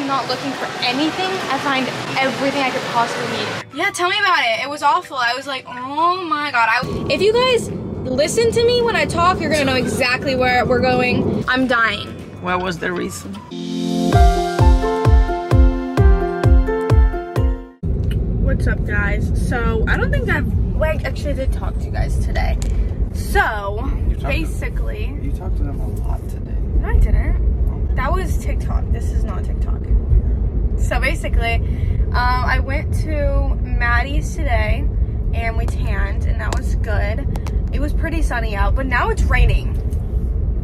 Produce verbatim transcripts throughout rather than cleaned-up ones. I'm not looking for anything, I find everything I could possibly need. Yeah, tell me about it. It was awful. I was like, oh my god. I if you guys listen to me when I talk, you're gonna know exactly where we're going. I'm dying. What was the reason? What's up, guys? So I don't think I've like actually I did talk to you guys today. So you basically, to, you talked to them a lot today. No, I didn't. That was TikTok. This is not TikTok. So basically, um, I went to Maddie's today and we tanned, and that was good. It was pretty sunny out, but now it's raining.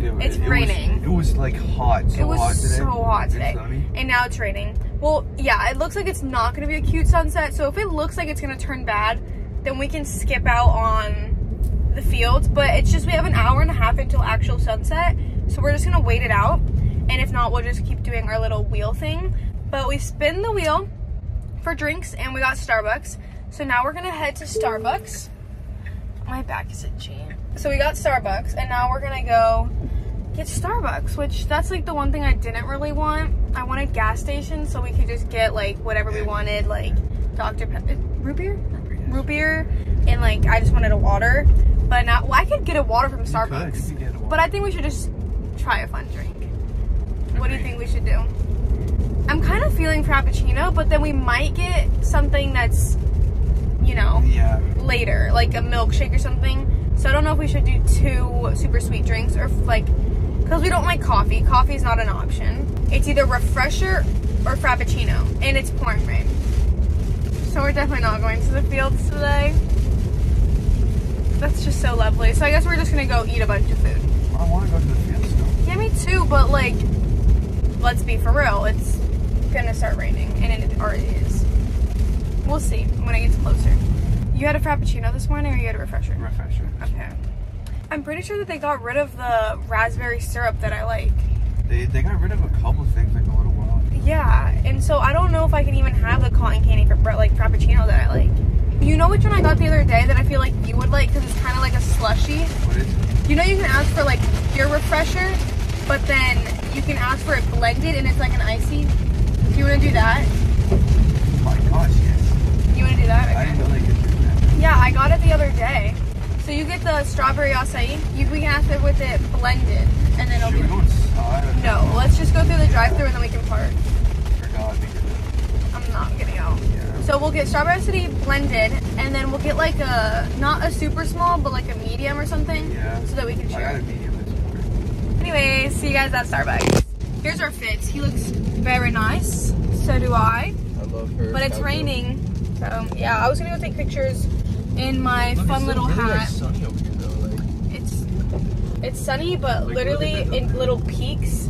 Yeah, it's it, it raining. Was, it was like hot. So it was hot today. so hot today, and now it's raining. Well, yeah, it looks like it's not going to be a cute sunset. So if it looks like it's going to turn bad, then we can skip out on the fields. But it's just we have an hour and a half until actual sunset. So we're just going to wait it out. And if not, we'll just keep doing our little wheel thing. But we spin the wheel for drinks and we got Starbucks. So now we're going to head to Starbucks. My back is itching. So we got Starbucks and now we're going to go get Starbucks, which that's like the one thing I didn't really want. I wanted gas stations so we could just get like whatever we wanted, like Doctor Pepper, root beer, root beer, and like I just wanted a water. But now, well, I could get a water from Starbucks, you could, you could but I think we should just try a fun drink. Okay. What do you think we should do? I'm kind of feeling Frappuccino, but then we might get something that's, you know, yeah, later, like a milkshake or something. So I don't know if we should do two super sweet drinks or like. Because we don't like coffee. Coffee is not an option. It's either refresher or Frappuccino. And it's pouring rain. So we're definitely not going to the fields today. That's just so lovely. So I guess we're just going to go eat a bunch of food. I want to go to the fields though. Yeah, me too. But like, let's be for real. It's going to start raining. And it already is. We'll see when it gets closer. You had a Frappuccino this morning or you had a refresher? Refresher. Okay. I'm pretty sure that they got rid of the raspberry syrup that I like. They, they got rid of a couple of things like a little while ago. Yeah, and so I don't know if I can even have the cotton candy for like Frappuccino that I like. You know which one I got the other day that I feel like you would like because it's kind of like a slushy? What is it? You know you can ask for like your refresher, but then you can ask for it blended and it's like an icy. Do you want to do that? Oh my gosh, yes. You want to do that? Okay. I didn't know they could do that. Yeah, I got it the other day. So you get the strawberry acai, you, we can have it with it blended, and then it'll Should be- we go inside? No, let's just go through the drive-thru and then we can park. Forgot, I'm not getting out. Yeah. So we'll get strawberry acai blended, and then we'll get like a, not a super small, but like a medium or something. Yeah. So that we can share. I got a medium this morning. Anyways, see you guys at Starbucks. Here's our fits. He looks very nice. So do I. I love her. But it's raining. So yeah, I was gonna go take pictures in my look, fun it's little really hat. Like sunny over here, though, like. It's it's sunny, but like, literally in up. little peaks,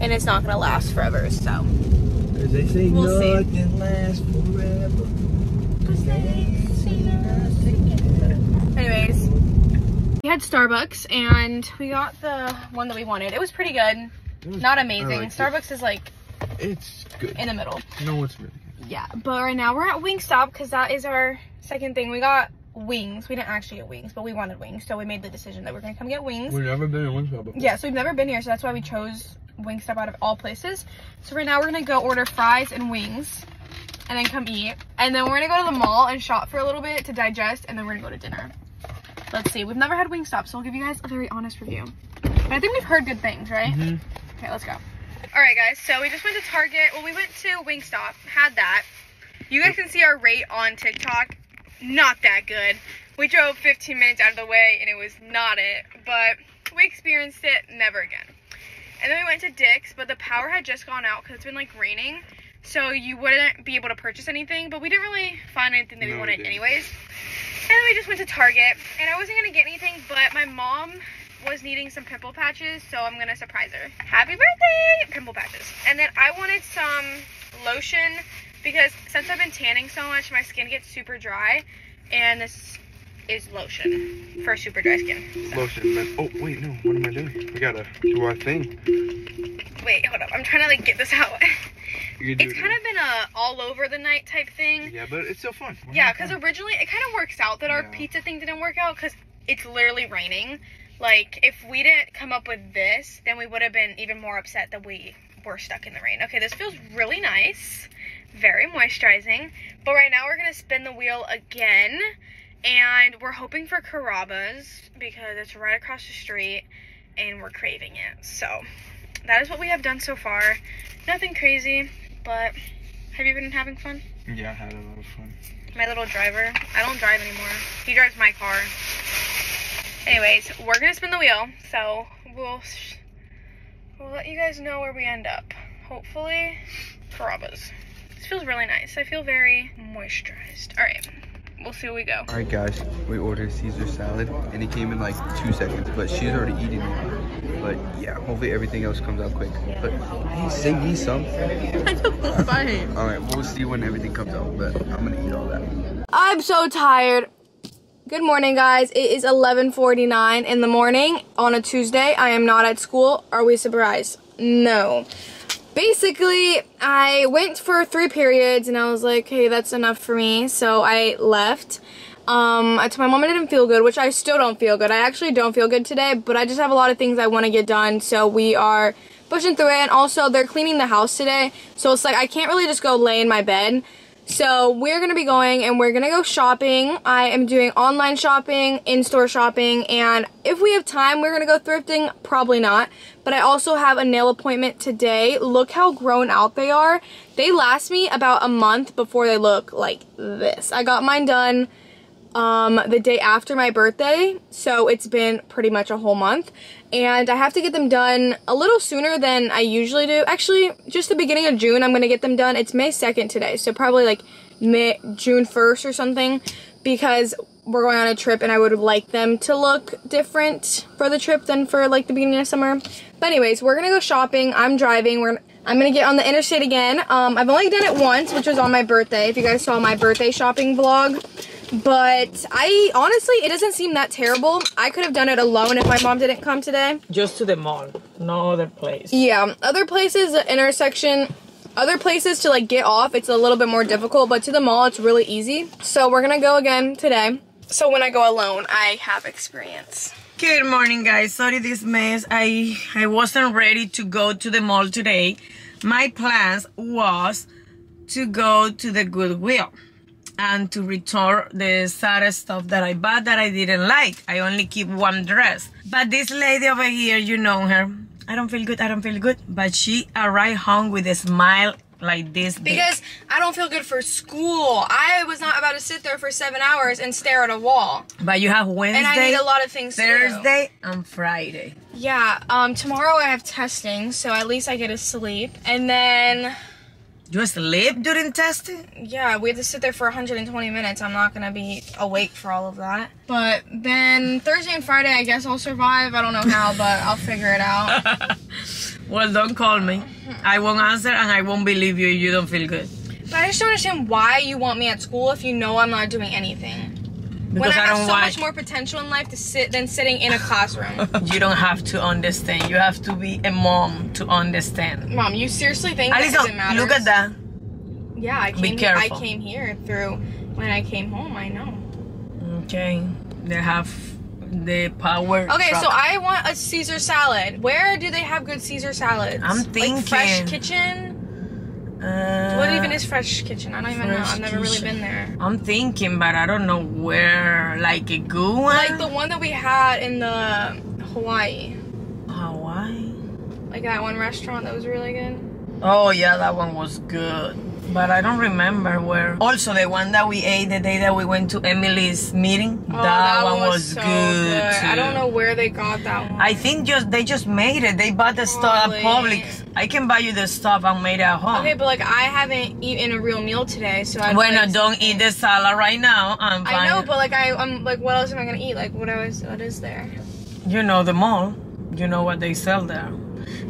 and it's not gonna last forever. So they say we'll nothing see. Lasts forever. They say nothing. Anyways, we had Starbucks, and we got the one that we wanted. It was pretty good, was, not amazing. Like Starbucks it. is like it's good in the middle. No, it's really good. Yeah, but right now we're at Wingstop because that is our second thing we got. Wings. We didn't actually get wings, but we wanted wings, so we made the decision that we're gonna come get wings. We've never been to Wingstop before. Yeah, so we've never been here, so that's why we chose Wingstop out of all places. So right now we're gonna go order fries and wings, and then come eat, and then we're gonna go to the mall and shop for a little bit to digest, and then we're gonna go to dinner. Let's see. We've never had Wingstop, so I'll give you guys a very honest review. But I think we've heard good things, right? Mm-hmm. Okay, let's go. All right, guys. So we just went to Target. Well, we went to Wingstop. Had that. You guys can see our rate on TikTok. Not that good. We drove fifteen minutes out of the way and it was not it, but we experienced it never again. And then we went to Dick's, but the power had just gone out because it's been like raining, so you wouldn't be able to purchase anything, but we didn't really find anything that we no, wanted we anyways. And then we just went to Target, and I wasn't gonna get anything, but my mom was needing some pimple patches, so I'm gonna surprise her. Happy birthday, pimple patches. And then I wanted some lotion because since I've been tanning so much, my skin gets super dry, and this is lotion for super dry skin. So. Lotion, but, oh, wait, no, what am I doing? We gotta do our thing. Wait, hold up, I'm trying to, like, get this out. It's it kind of been a all-over-the-night type thing. Yeah, but it's still fun. We're yeah, because originally, it kind of works out that our yeah. pizza thing didn't work out, because it's literally raining. Like, if we didn't come up with this, then we would have been even more upset that we... we're stuck in the rain. Okay, this feels really nice. Very moisturizing. But right now we're going to spin the wheel again. And we're hoping for Carrabba's because it's right across the street and we're craving it. So that is what we have done so far. Nothing crazy, but have you been having fun? Yeah, I had a lot of fun. My little driver. I don't drive anymore. He drives my car. Anyways, we're going to spin the wheel. So we'll, we'll let you guys know where we end up. Hopefully, Carrabba's. This feels really nice. I feel very moisturized. All right. We'll see where we go. All right, guys, we ordered Caesar salad, and it came in like two seconds, but she's already eating it. But yeah, hopefully everything else comes out quick. But hey, save me some. I don't want to bite. All right, we'll see when everything comes out, but I'm gonna eat all that. I'm so tired. Good morning, guys. It is eleven forty-nine in the morning on a Tuesday. I am not at school. Are we surprised? No. Basically, I went for three periods and I was like, hey, that's enough for me. So I left. Um, I told my mom I didn't feel good, which I still don't feel good. I actually don't feel good today, but I just have a lot of things I want to get done. So we are pushing through it. And also, they're cleaning the house today. So it's like, I can't really just go lay in my bed. So we're going to be going and we're going to go shopping. I am doing online shopping, in-store shopping, and if we have time, we're going to go thrifting. Probably not. But I also have a nail appointment today. Look how grown out they are. They last me about a month before they look like this. I got mine done um, the day after my birthday, so it's been pretty much a whole month. And I have to get them done a little sooner than I usually do. Actually, just the beginning of June, I'm going to get them done. It's May second today, so probably like May, June first or something, because we're going on a trip and I would like them to look different for the trip than for like the beginning of summer. But anyways, we're going to go shopping. I'm driving. We're I'm going to get on the interstate again. Um, I've only done it once, which was on my birthday, if you guys saw my birthday shopping vlog. But I honestly, it doesn't seem that terrible. I could have done it alone if my mom didn't come today. Just to the mall, no other place. Yeah, other places, the intersection, other places to like get off, it's a little bit more difficult, but to the mall, it's really easy. So we're gonna go again today. So when I go alone, I have experience. Good morning, guys. Sorry this mess. I, I wasn't ready to go to the mall today. My plans was to go to the Goodwill and to return the Zara stuff that I bought that I didn't like. I only keep one dress. But this lady over here, you know her. I don't feel good, I don't feel good. But she arrived home with a smile like this. Because big. I don't feel good for school. I was not about to sit there for seven hours and stare at a wall. But you have Wednesday. And I need a lot of things Thursday too. And Friday. Yeah, um, tomorrow I have testing, so at least I get to sleep. And then... You sleep during testing? Yeah, we had to sit there for one hundred twenty minutes. I'm not going to be awake for all of that. But then Thursday and Friday, I guess I'll survive. I don't know how, but I'll figure it out. Well, don't call me. I won't answer and I won't believe you if you don't feel good. But I just don't understand why you want me at school if you know I'm not doing anything. Because when I, I have so want... much more potential in life to sit than sitting in a classroom. You don't have to understand. You have to be a mom to understand. Mom, you seriously think Alison, this doesn't matter? Look at that. Yeah, I came, here, I came here through when I came home. I know. Okay. They have the power. Okay, truck. So I want a Caesar salad. Where do they have good Caesar salads? I'm thinking. Like Fresh Kitchen? Uh, what even is Fresh Kitchen? I don't even know. I've never really been there. I'm thinking, but I don't know where. Like a good one? Like the one that we had in the Hawaii. Hawaii? Like that one restaurant that was really good? Oh, yeah, that one was good. But I don't remember where. Also, the one that we ate the day that we went to Emily's meeting. Oh, that, that one was, was so good. good. I don't know where they got that one. I think just they just made it. They bought the stuff at Publix. I can buy you the stuff I made at home. Okay, but like I haven't eaten a real meal today, so I. Bueno, like don't eat the salad right now. I'm fine. I know, but like I, I'm like, what else am I gonna eat? Like, what else? What is there? You know the mall. You know what they sell there.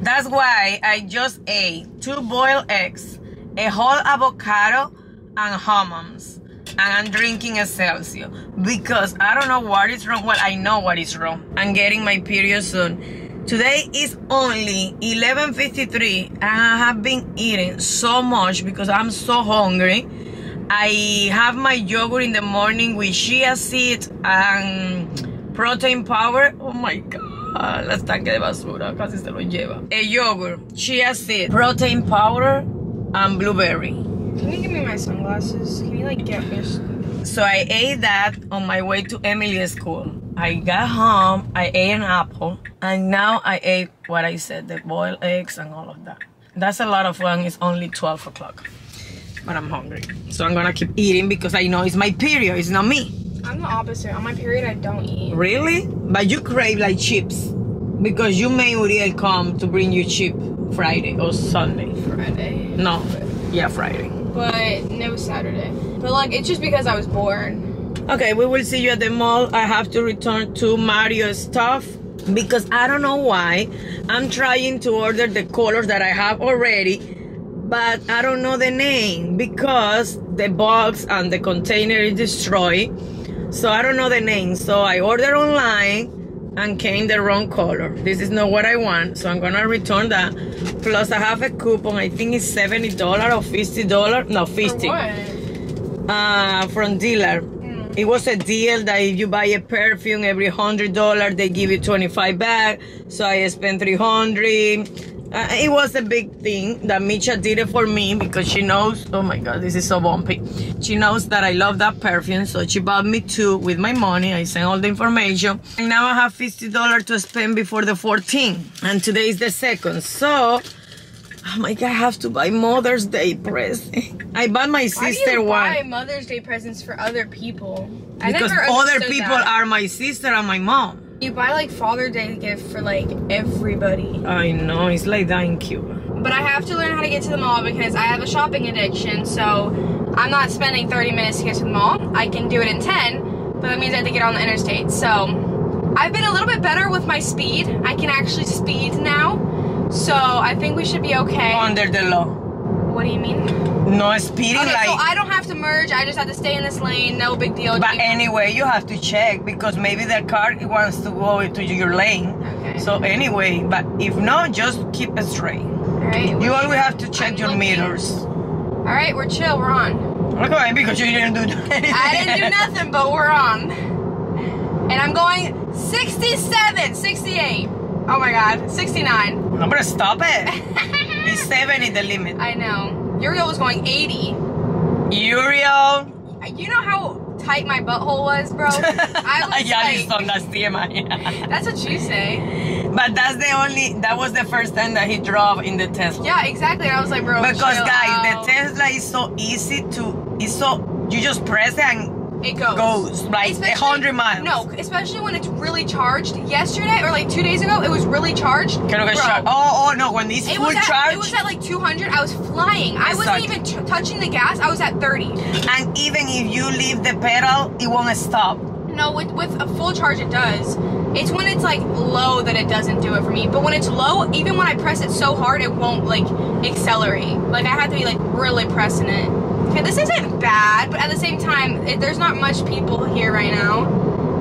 That's why I just ate two boiled eggs, a whole avocado and hummus, and I'm drinking a Celsius because I don't know what is wrong. Well, I know what is wrong. I'm getting my period soon. Today is only eleven fifty-three and I have been eating so much because I'm so hungry. I have my yogurt in the morning with chia seeds and protein powder. Oh my god. a las tanques de basura, casi se lo lleva. A yogurt, chia seed, protein powder, and blueberry. Can you give me my sunglasses? Can you like get this? So I ate that on my way to Emily's school. I got home, I ate an apple, and now I ate what I said, the boiled eggs and all of that. That's a lot of fun, it's only twelve o'clock. But I'm hungry, so I'm gonna keep eating because I know it's my period, it's not me. I'm the opposite, on my period I don't eat. Really? But you crave like chips, because you made Uriel come to bring you chip Friday or Sunday. Friday? No, yeah, Friday. But no Saturday. But like, it's just because I was bored. Okay, we will see you at the mall. I have to return to Mario's stuff because I don't know why. I'm trying to order the colors that I have already, but I don't know the name because the box and the container is destroyed. So I don't know the name. So I ordered online and came the wrong color. This is not what I want, so I'm gonna return that. Plus I have a coupon, I think it's seventy dollars or fifty dollars, no, fifty. For what? Uh, from Dillard's. It was a deal that if you buy a perfume every one hundred dollars, they give you twenty-five back. So I spent three hundred dollars. Uh, it was a big thing that Micha did it for me because she knows, oh my God, this is so bumpy. She knows that I love that perfume. So she bought me two with my money. I sent all the information. And now I have fifty dollars to spend before the fourteenth. And today is the second. So, oh my God, I have to buy Mother's Day presents. I bought my sister one. Why do you buy Mother's Day presents for other people? I because never other people that. Are my sister and my mom. You buy like Father's Day gift for like everybody. I know, it's like that in Cuba. But I have to learn how to get to the mall because I have a shopping addiction. So I'm not spending thirty minutes to get to the mall. I can do it in ten, but that means I have to get on the interstate. So I've been a little bit better with my speed. I can actually speed now. So I think we should be okay. Under the law. What do you mean? No speeding okay, light. So I don't have to merge, I just have to stay in this lane, no big deal. But anyway, you have to check because maybe the car wants to go into your lane. Okay. So anyway, but if not, just keep it straight. Alright. You always have to check I'm your looking. Meters. Alright, we're chill, we're on. Okay, because you didn't do anything. I didn't do nothing, but we're on. And I'm going sixty-seven, sixty-eight. Oh my God, sixty-nine. I'm gonna stop it. It's seventy the limit. I know. Uriel was going eighty. Uriel. You know how tight my butthole was, bro? I was like, that's what you say. But that's the only, that was the first time that he drove in the Tesla. Yeah, exactly. And I was like, bro, because guys, out. The Tesla is so easy to, it's so, you just press it and it goes. Goes, like one hundred miles. No, especially when it's really charged. Yesterday, or like two days ago, it was really charged. Can I get shot? Oh, oh, no, when these full charged. It was at like two hundred, I was flying. I wasn't even t touching the gas, I was at thirty. And even if you leave the pedal, it won't stop. No, with, with a full charge it does. It's when it's like low that it doesn't do it for me. But when it's low, even when I press it so hard, it won't like accelerate. Like I have to be like really pressing it. Okay, this isn't bad, but at the same time, it, there's not much people here right now,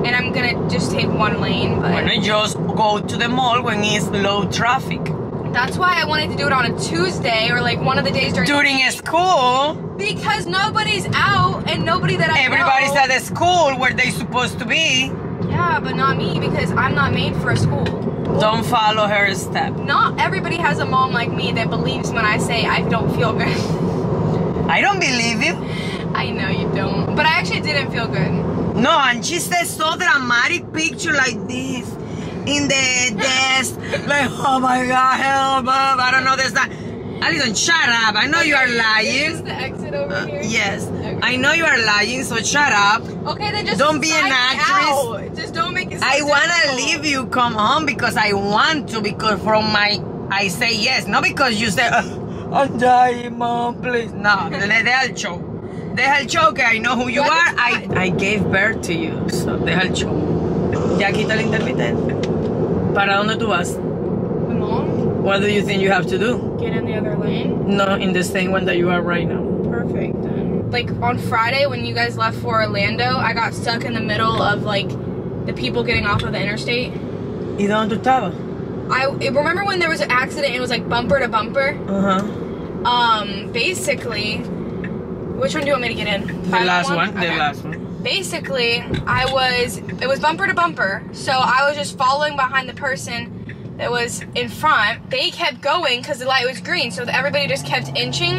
and I'm gonna just take one lane. But when I just go to the mall when it's low traffic. That's why I wanted to do it on a Tuesday or like one of the days during during the school. Because nobody's out and nobody that I everybody's know. At the school where they're supposed to be. Yeah, but not me because I'm not made for a school. Don't follow her step. Not everybody has a mom like me that believes when I say I don't feel good. I don't believe you. I know you don't. But I actually didn't feel good. No, and she said so dramatic picture like this in the desk. Like, oh my God, help up. I don't know, there's that. Alison, shut up. I know okay, you are lying. Is this the exit over uh, here? Yes. Okay. I know you are lying, so shut up. Okay, then just don't be an actress. Out. Just don't make it so I want to leave you come home because I want to, because from my, I say yes. Not because you say, uh, I'm dying, mom, please. No, deja el show. Deja el show, que I know who you what are. I, I gave birth to you, so deja el show. Ya quita el intermitente. ¿Para dónde tú vas? Mom. What do you think you have to do? Get in the other lane? No, in the same one that you are right now. Perfect. Like, on Friday, when you guys left for Orlando, I got stuck in the middle of, like, the people getting off of the interstate. ¿Y dónde tú estabas? I remember when there was an accident and it was like bumper to bumper. Uh-huh. Um, basically, which one do you want me to get in? The last one? The last one. basically I was, it was bumper to bumper, so I was just following behind the person that was in front. They kept going because the light was green, so everybody just kept inching,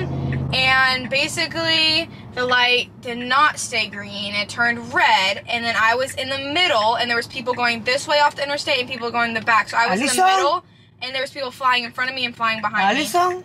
and basically the light did not stay green. It turned red, and then I was in the middle, and there was people going this way off the interstate and people going the back, so I was Alison? in the middle, and there was people flying in front of me and flying behind Alison? me.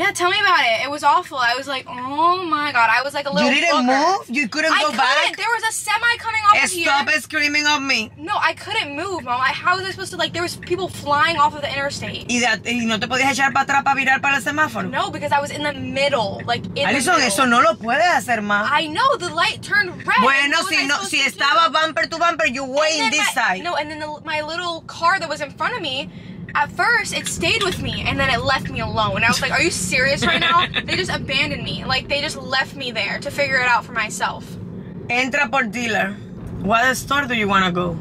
Yeah, tell me about it. It was awful. I was like, oh my god. I was like a little You didn't booger. move? You couldn't I go couldn't. back? There was a semi coming off of here. Stop screaming at me. No, I couldn't move, Mom. I, how was I supposed to, like, there was people flying off of the interstate. ¿Y, de, y no te podías echar para atrás para virar para el semáforo? No, because I was in the middle. Like, in Alison, the middle. Eso no lo puedes hacer más. I know, the light turned red. Bueno, si, no, si estaba bumper to bumper, you were in this my, side. No, and then the, my little car that was in front of me, at first, it stayed with me, and then it left me alone. I was like, are you serious right now? They just abandoned me. Like, they just left me there to figure it out for myself. Entra por dealer. What store do you want to go?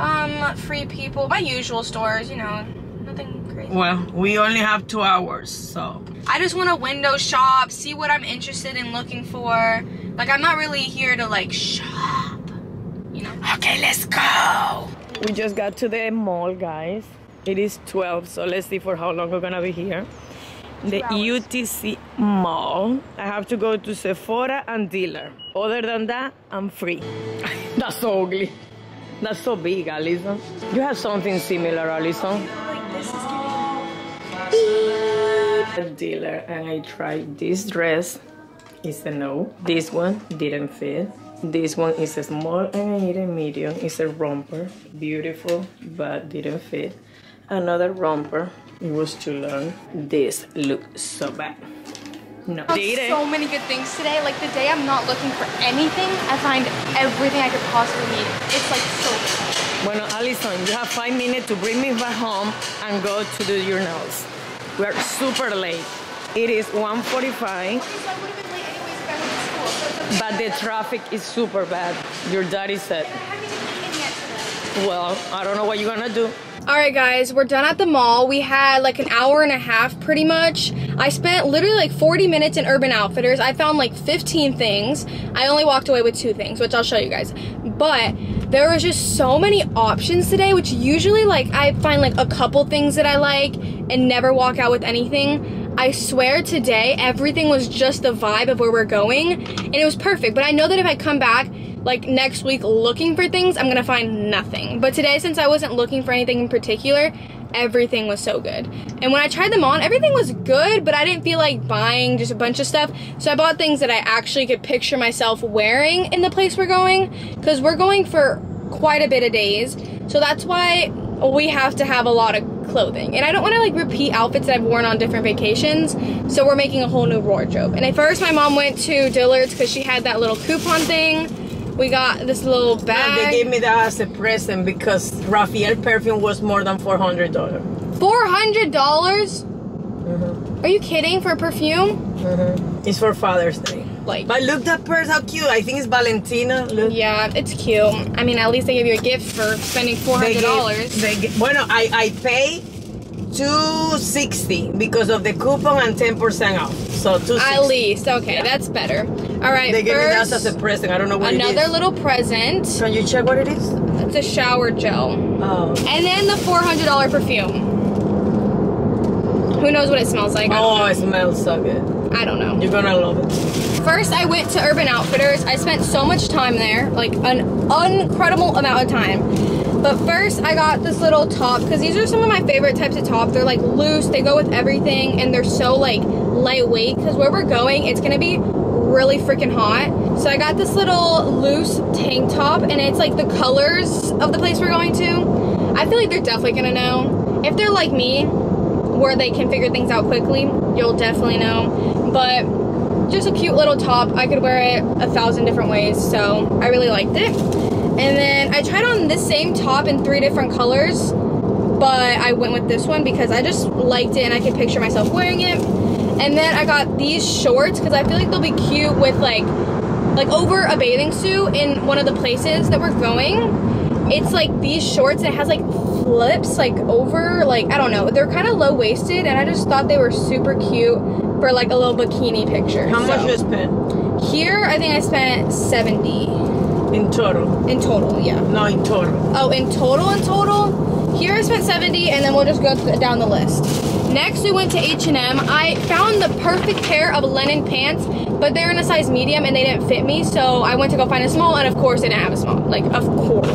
Um, Free People. My usual stores, you know, nothing crazy. Well, we only have two hours, so. I just want to window shop, see what I'm interested in looking for. Like, I'm not really here to, like, shop, you know? Okay, let's go. We just got to the mall, guys. It is twelve, so let's see for how long we're gonna be here. The U T C Mall. I have to go to Sephora and Dillard's. Other than that, I'm free. That's so ugly. That's so big, Alison. You have something similar, Alison. Like Dillard's, and I tried this dress. It's a no. This one didn't fit. This one is a small and I need a medium. It's a romper. Beautiful, but didn't fit. Another romper. It was too long. This looks so bad. No. So many good things today. Like the day I'm not looking for anything, I find everything I could possibly need. It's like so good. Bueno, Alison, you have five minutes to bring me back home and go to do your nails. We're super late. It is one forty-five. But the traffic is super bad. Your daddy said. I haven't even eaten yet today. Well, I don't know what you're gonna do. Alright guys, we're done at the mall. We had like an hour and a half pretty much. I spent literally like forty minutes in Urban Outfitters. I found like fifteen things. I only walked away with two things, which I'll show you guys. But there was just so many options today, which usually like I find like a couple things that I like and never walk out with anything. I swear today everything was just the vibe of where we're going and it was perfect. But I know that if I come back like next week looking for things, I'm gonna find nothing. But today, since I wasn't looking for anything in particular, everything was so good. And when I tried them on, everything was good, but I didn't feel like buying just a bunch of stuff. So I bought things that I actually could picture myself wearing in the place we're going, because we're going for quite a bit of days. So that's why we have to have a lot of clothing. And I don't want to like repeat outfits that I've worn on different vacations, so we're making a whole new wardrobe. And at first my mom went to Dillard's because she had that little coupon thing. We got this little bag. Yeah, they gave me that as a present because Raphael perfume was more than four hundred dollars. four hundred dollars? Mm-hmm. Are you kidding? For a perfume? Mm-hmm. It's for Father's Day. Like, but look, that purse, how cute. I think it's Valentina. Look. Yeah, it's cute. I mean, at least they gave you a gift for spending four hundred dollars. They gave, they gave, bueno, I, I pay two sixty because of the coupon and ten percent off. So two sixty. At least, okay, yeah. That's better. All right, they gave me that as a present. I don't know what it is. Another little present. Can you check what it is? It's a shower gel. Oh. And then the four hundred dollar perfume. Who knows what it smells like? Oh, it smells so good. I don't know. You're gonna love it. First, I went to Urban Outfitters. I spent so much time there, like an incredible amount of time. But first, I got this little top because these are some of my favorite types of top. They're like loose. They go with everything, and they're so like lightweight because where we're going, it's gonna be really freaking hot. So I got this little loose tank top and it's like the colors of the place we're going to. I feel like they're definitely gonna know. If they're like me, where they can figure things out quickly, you'll definitely know. But just a cute little top. I could wear it a thousand different ways, so I really liked it. And then I tried on this same top in three different colors, but I went with this one because I just liked it and I could picture myself wearing it. And then I got these shorts because I feel like they'll be cute with like, like over a bathing suit in one of the places that we're going. It's like these shorts and it has like flips like over, like, I don't know. They're kind of low-waisted and I just thought they were super cute for like a little bikini picture. How so. much did you spend? Here, I think I spent seventy. In total. In total, yeah. No, in total. Oh, in total, in total? Here I spent seventy, and then we'll just go th down the list. Next, we went to H and M. I found the perfect pair of linen pants, but they're in a size medium, and they didn't fit me, so I went to go find a small, and of course, they didn't have a small. Like, of course.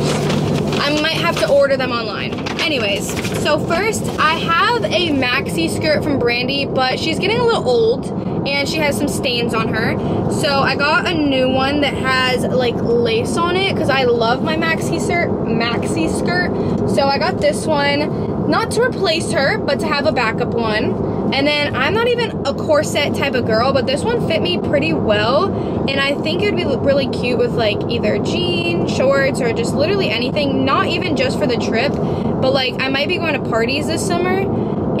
I might have to order them online. Anyways, so first, I have a maxi skirt from Brandy, but she's getting a little old, and she has some stains on her. So I got a new one that has like lace on it, because I love my maxi skirt, maxi skirt. So I got this one, not to replace her, but to have a backup one. And then I'm not even a corset type of girl, but this one fit me pretty well. And I think it would be really cute with like either jean, shorts, or just literally anything, not even just for the trip. But like I might be going to parties this summer,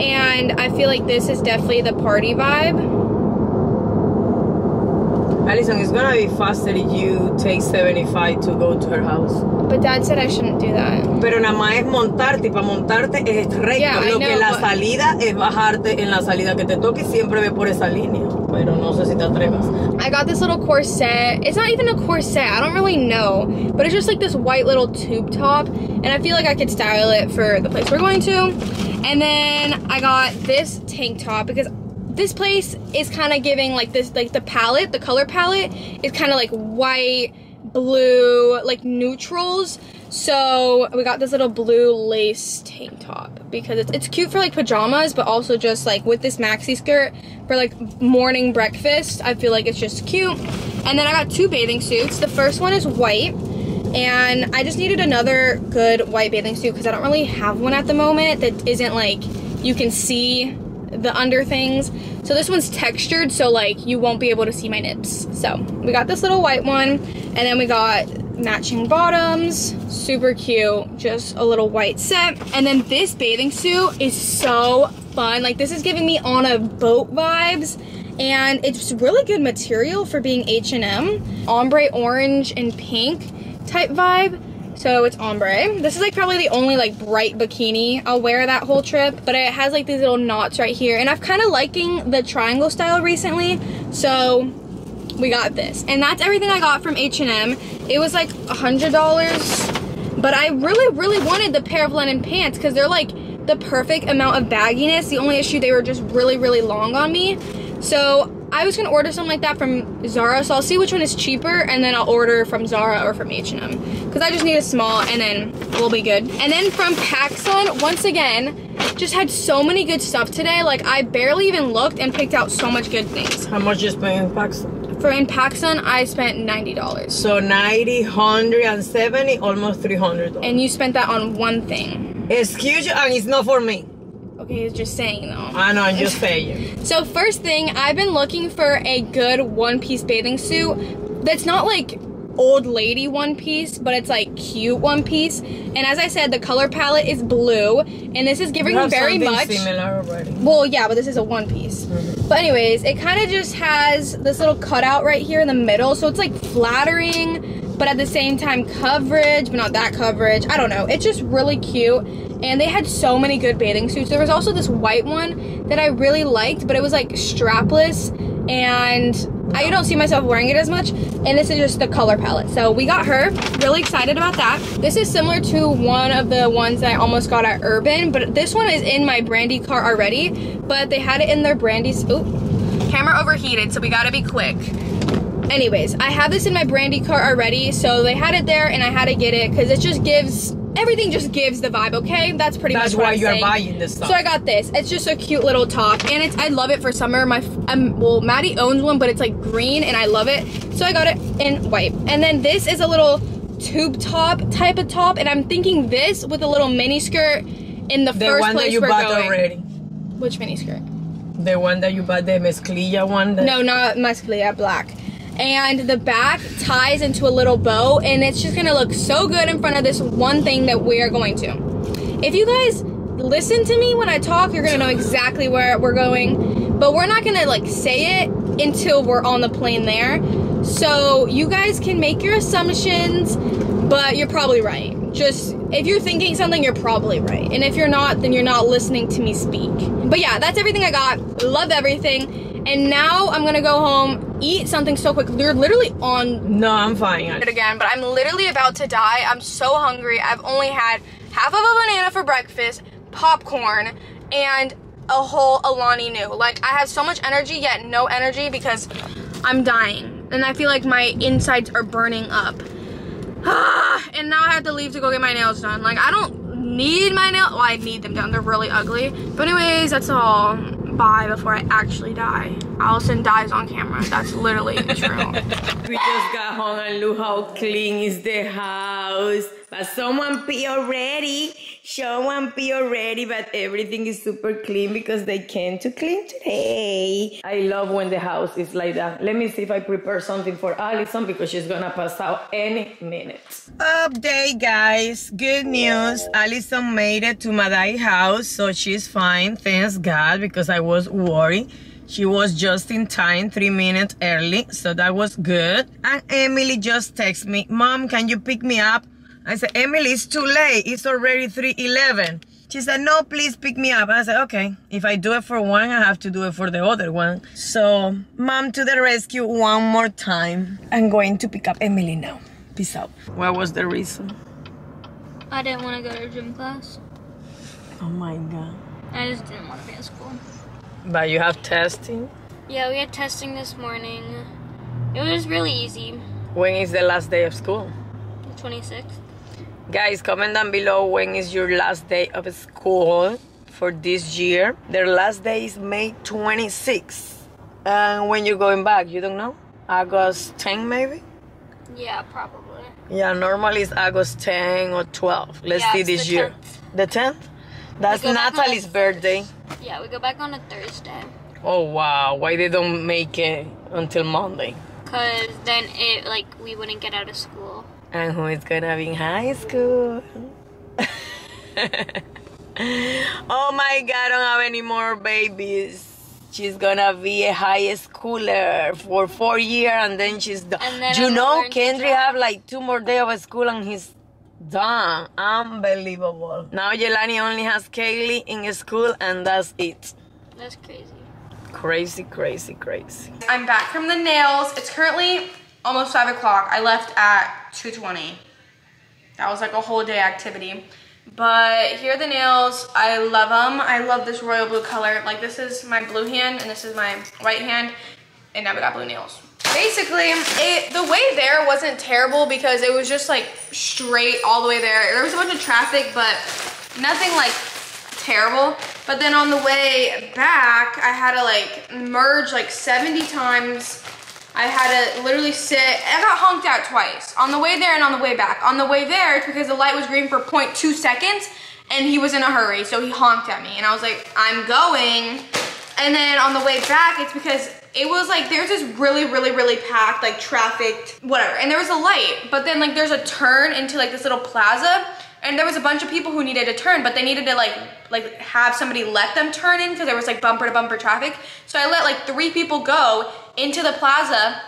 and I feel like this is definitely the party vibe. Alison, it's gonna be faster if you take seventy-five to go to her house. But Dad said I shouldn't do that. Pero nada más es montarte, y para montarte es recto. Yeah, Lo I know, que la but... salida es bajarte en la salida que te toque, siempre ve por esa línea. Pero no sé si te atrevas. I got this little corset. It's not even a corset, I don't really know. But it's just like this white little tube top. And I feel like I could style it for the place we're going to. And then I got this tank top because this place is kind of giving like this, like the palette, the color palette is kind of like white, blue, like neutrals. So we got this little blue lace tank top because it's, it's cute for like pajamas, but also just like with this maxi skirt for like morning breakfast. I feel like it's just cute. And then I got two bathing suits. The first one is white. And I just needed another good white bathing suit because I don't really have one at the moment that isn't like, you can see the under things. So this one's textured, so like you won't be able to see my nips. So we got this little white one, and then we got matching bottoms, super cute, just a little white set. And then this bathing suit is so fun. Like this is giving me on a boat vibes, and it's really good material for being H and M. Ombre orange and pink type vibe. So it's ombre. This is like probably the only like bright bikini I'll wear that whole trip, but it has like these little knots right here, and I've kind of liking the triangle style recently, so we got this. And that's everything I got from H and M. It was like a hundred dollars, but I really really wanted the pair of linen pants because they're like the perfect amount of bagginess. The only issue, they were just really really long on me, so I was gonna order something like that from Zara, so I'll see which one is cheaper, and then I'll order from Zara or from H and M, because I just need a small, and then we'll be good. And then from PacSun, once again, just had so many good stuff today. Like, I barely even looked and picked out so much good things. How much you spend in PacSun? For in PacSun, I spent ninety dollars. So ninety, one hundred seventy, almost three hundred dollars. And you spent that on one thing. Excuse you, and it's not for me. Okay, it's just saying though. I know, I'm just saying. So first thing, I've been looking for a good one-piece bathing suit that's not like old lady one piece, but it's like cute one piece. And as I said, the color palette is blue, and this is giving me very much similar already. Well, yeah, but this is a one piece. Mm-hmm. But anyways, it kind of just has this little cutout right here in the middle, so it's like flattering, but at the same time coverage, but not that coverage. I don't know. It's just really cute. And they had so many good bathing suits. There was also this white one that I really liked, but it was like strapless, and I don't see myself wearing it as much. And this is just the color palette. So we got her, really excited about that. This is similar to one of the ones that I almost got at Urban, but this one is in my Brandy car already, but they had it in their Brandy's, oop, camera overheated, so we gotta be quick. Anyways, I have this in my Brandy car already, so they had it there, and I had to get it because it just gives, everything just gives the vibe, okay? That's pretty That's much what I'm saying. That's why you're buying this stuff. So I got this. It's just a cute little top, and it's I love it for summer. My um, well, Maddie owns one, but it's like green, and I love it. So I got it in white. And then this is a little tube top type of top, and I'm thinking this with a little mini skirt in the, the first place we're going. The one that you bought already. Which mini skirt? The one that you bought, the mezclilla one. That no, not mezclilla, black. And the back ties into a little bow, and it's just gonna look so good in front of this one thing that we are going to. If you guys listen to me when I talk, you're gonna know exactly where we're going, but we're not gonna like say it until we're on the plane there, so you guys can make your assumptions, but you're probably right. Just if you're thinking something, you're probably right, and if you're not, then you're not listening to me speak. But yeah, that's everything I got. Love everything. And now I'm gonna go home, eat something so quick. You're literally on. No, I'm fine. It again, but I'm literally about to die. I'm so hungry. I've only had half of a banana for breakfast, popcorn, and a whole Alani Nu. Like, I have so much energy, yet no energy because I'm dying. And I feel like my insides are burning up. And now I have to leave to go get my nails done. Like, I don't need my nails. Well, I need them done. They're really ugly. But anyways, that's all. Bye before I actually die. Allison dies on camera. That's literally true. We just got home and look how clean is the house. But someone pee already. Someone pee already. But everything is super clean because they came to clean today. I love when the house is like that. Let me see if I prepare something for Allison because she's gonna pass out any minute. Update, guys. Good news. Allison made it to Maddie's house, so she's fine. Thanks God, because I was worried. She was just in time, three minutes early, so that was good. And Emily just texted me, Mom, can you pick me up? I said, Emily, it's too late. It's already three eleven. She said, no, please pick me up. I said, okay. If I do it for one, I have to do it for the other one. So, Mom to the rescue one more time. I'm going to pick up Emily now. Peace out. What was the reason? I didn't want to go to gym class. Oh my God. I just didn't want to be at school. But you have testing? Yeah, we had testing this morning. It was really easy. When is the last day of school? The twenty-sixth. Guys, comment down below when is your last day of school for this year. Their last day is May twenty-sixth. And when you're going back, you don't know? August tenth maybe? Yeah, probably. Yeah, normally it's August tenth or twelfth. Let's yeah, see this the year. tenth. The tenth? That's Natalie's birthday. Yeah, we go back on a Thursday. Oh wow, why they don't make it until Monday? Cause then it, like, we wouldn't get out of school. And who is gonna be in high school? Oh my God, I don't have any more babies. She's gonna be a high schooler for four years and then she's done. Do you know Kendrick have like two more days of school and he's done. Unbelievable. Now Yelani only has Kaylee in school and that's it. That's crazy. Crazy, crazy, crazy. I'm back from the nails. It's currently almost five o'clock. I left at two twenty. That was like a whole day activity. But here are the nails. I love them. I love this royal blue color. Like, this is my blue hand and this is my white hand. And now we got blue nails. Basically, it, the way there wasn't terrible because it was just like straight all the way there. There was a bunch of traffic, but nothing like terrible. But then on the way back, I had to like merge like seventy times. I had to literally sit. I got honked out twice on the way there and on the way back. On the way there, it's because the light was green for zero point two seconds and he was in a hurry. So he honked at me and I was like, I'm going. And then on the way back, it's because it was like, there's this really, really, really packed, like trafficked, whatever. And there was a light, but then like there's a turn into like this little plaza. And there was a bunch of people who needed to turn, but they needed to like, like have somebody let them turn in because there was like bumper to bumper traffic. So I let like three people go into the plaza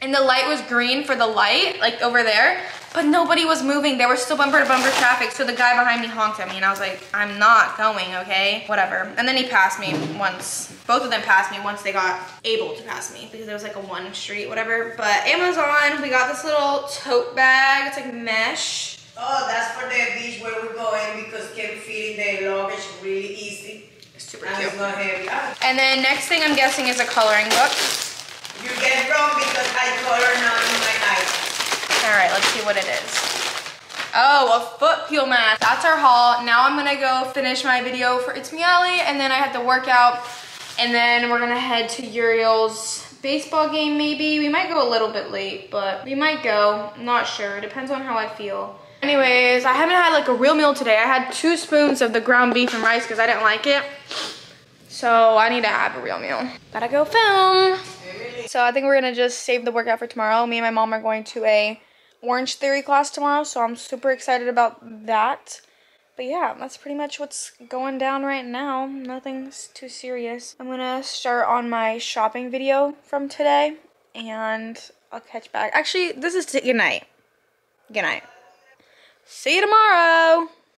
and the light was green for the light, like over there, but nobody was moving. There was still bumper to bumper traffic. So the guy behind me honked at me and I was like, I'm not going, okay? Whatever. And then he passed me once. Both of them passed me once they got able to pass me because it was like a one street, whatever. But Amazon, we got this little tote bag. It's like mesh. Oh, that's for the beach where we're going because can fit in the luggage really easy. It's super and cute. It's not heavy. And then next thing I'm guessing is a coloring book. You get wrong because I color now in my eyes. All right, let's see what it is. Oh, a foot peel mask. That's our haul. Now I'm gonna go finish my video for It's Meowly and then I have to work out and then we're gonna head to Uriel's baseball game maybe. We might go a little bit late, but we might go. I'm not sure, depends on how I feel. Anyways, I haven't had like a real meal today. I had two spoons of the ground beef and rice because I didn't like it. So I need to have a real meal. Gotta go film. So I think we're gonna just save the workout for tomorrow. Me and my mom are going to a Orange Theory class tomorrow. So I'm super excited about that. But yeah, that's pretty much what's going down right now. Nothing's too serious. I'm gonna start on my shopping video from today. And I'll catch back. Actually, this is good night. Good night. See you tomorrow!